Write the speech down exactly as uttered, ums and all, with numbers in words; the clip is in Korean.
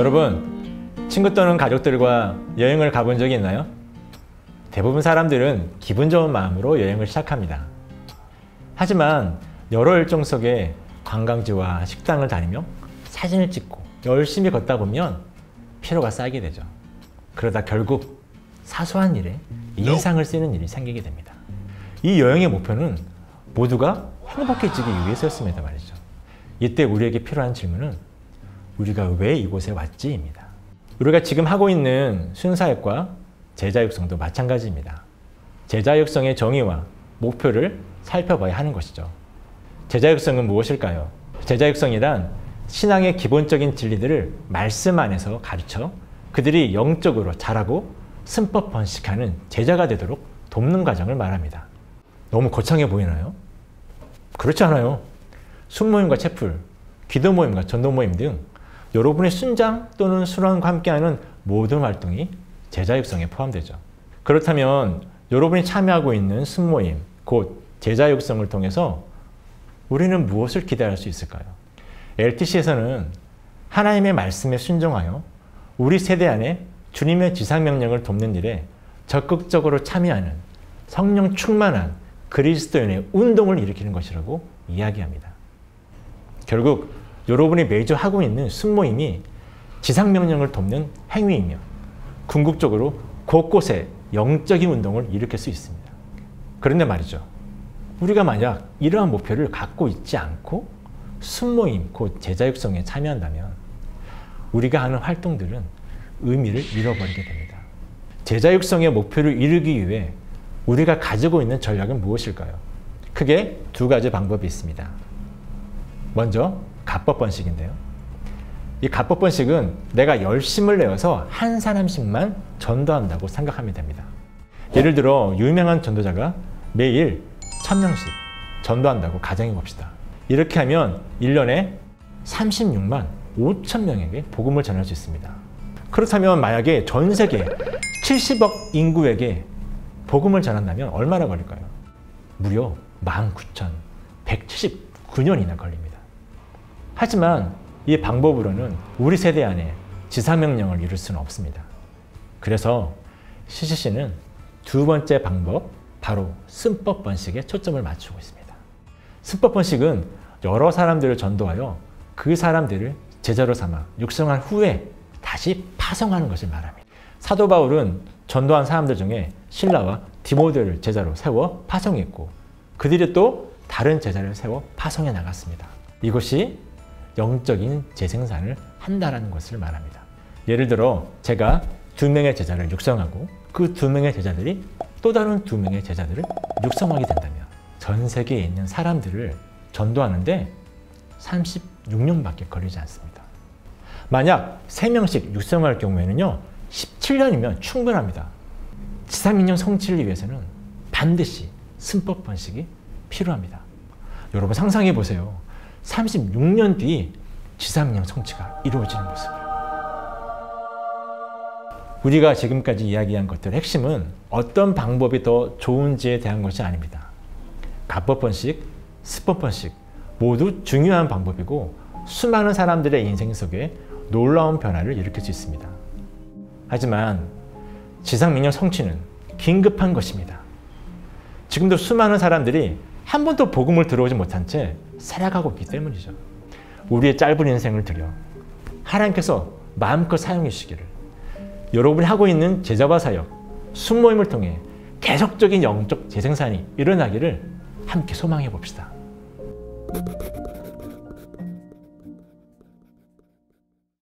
여러분, 친구 또는 가족들과 여행을 가본 적이 있나요? 대부분 사람들은 기분 좋은 마음으로 여행을 시작합니다. 하지만 여러 일정 속에 관광지와 식당을 다니며 사진을 찍고 열심히 걷다 보면 피로가 쌓이게 되죠. 그러다 결국 사소한 일에 인상을 쓰는 일이 생기게 됩니다. 이 여행의 목표는 모두가 행복해지기 위해서였습니다 말이죠. 이때 우리에게 필요한 질문은 우리가 왜 이곳에 왔지입니다. 우리가 지금 하고 있는 순사역과 제자육성도 마찬가지입니다. 제자육성의 정의와 목표를 살펴봐야 하는 것이죠. 제자육성은 무엇일까요? 제자육성이란 신앙의 기본적인 진리들을 말씀 안에서 가르쳐 그들이 영적으로 자라고 승법 번식하는 제자가 되도록 돕는 과정을 말합니다. 너무 거창해 보이나요? 그렇지 않아요. 순모임과 채플, 기도 모임과 전도 모임 등 여러분의 순장 또는 순원과 함께하는 모든 활동이 제자 육성에 포함되죠. 그렇다면 여러분이 참여하고 있는 순모임, 곧 제자 육성을 통해서 우리는 무엇을 기대할 수 있을까요? 엘티씨에서는 하나님의 말씀에 순종하여 우리 세대 안에 주님의 지상명령을 돕는 일에 적극적으로 참여하는 성령 충만한 그리스도인의 운동을 일으키는 것이라고 이야기합니다. 결국 여러분이 매주 하고 있는 순모임이 지상명령을 돕는 행위이며 궁극적으로 곳곳에 영적인 운동을 일으킬 수 있습니다. 그런데 말이죠. 우리가 만약 이러한 목표를 갖고 있지 않고 순모임, 곧 제자육성에 참여한다면 우리가 하는 활동들은 의미를 잃어버리게 됩니다. 제자육성의 목표를 이루기 위해 우리가 가지고 있는 전략은 무엇일까요? 크게 두 가지 방법이 있습니다. 먼저 갑법번식인데요. 이 갑법번식은 내가 열심을 내어서 한 사람씩만 전도한다고 생각하면 됩니다. 예를 들어 유명한 전도자가 매일 천 명씩 전도한다고 가정해 봅시다. 이렇게 하면 일 년에 삼십육만 오천 명에게 복음을 전할 수 있습니다. 그렇다면 만약에 전 세계 칠십억 인구에게 복음을 전한다면 얼마나 걸릴까요? 무려 만 구천 백칠십구 년이나 걸립니다. 하지만 이 방법으로는 우리 세대 안에 지상명령을 이룰 수는 없습니다. 그래서 씨씨씨는 두 번째 방법, 바로 순법 번식에 초점을 맞추고 있습니다. 순법 번식은 여러 사람들을 전도하여 그 사람들을 제자로 삼아 육성한 후에 다시 파송하는 것을 말합니다. 사도 바울은 전도한 사람들 중에 실라와 디모데를 제자로 세워 파송했고 그들이 또 다른 제자를 세워 파송해 나갔습니다. 이것이 영적인 재생산을 한다라는 것을 말합니다. 예를 들어 제가 두 명의 제자를 육성하고 그 두 명의 제자들이 또 다른 두 명의 제자들을 육성하게 된다면 전 세계에 있는 사람들을 전도하는데 삼십육 년밖에 걸리지 않습니다. 만약 세 명씩 육성할 경우에는요 십칠 년이면 충분합니다. 지상명령 성취를 위해서는 반드시 순법 번식이 필요합니다. 여러분 상상해 보세요. 삼십육 년 뒤 지상명령 성취가 이루어지는 모습을. 우리가 지금까지 이야기한 것들의 핵심은 어떤 방법이 더 좋은지에 대한 것이 아닙니다. 갑법 번식, 수법 번식 모두 중요한 방법이고 수많은 사람들의 인생 속에 놀라운 변화를 일으킬 수 있습니다. 하지만 지상명령 성취는 긴급한 것입니다. 지금도 수많은 사람들이 한 번도 복음을 들어오지 못한 채 살아가고 있기 때문이죠. 우리의 짧은 인생을 들여 하나님께서 마음껏 사용해 주시기를 여러분이 하고 있는 제자와 사역, 순모임을 통해 계속적인 영적 재생산이 일어나기를 함께 소망해 봅시다.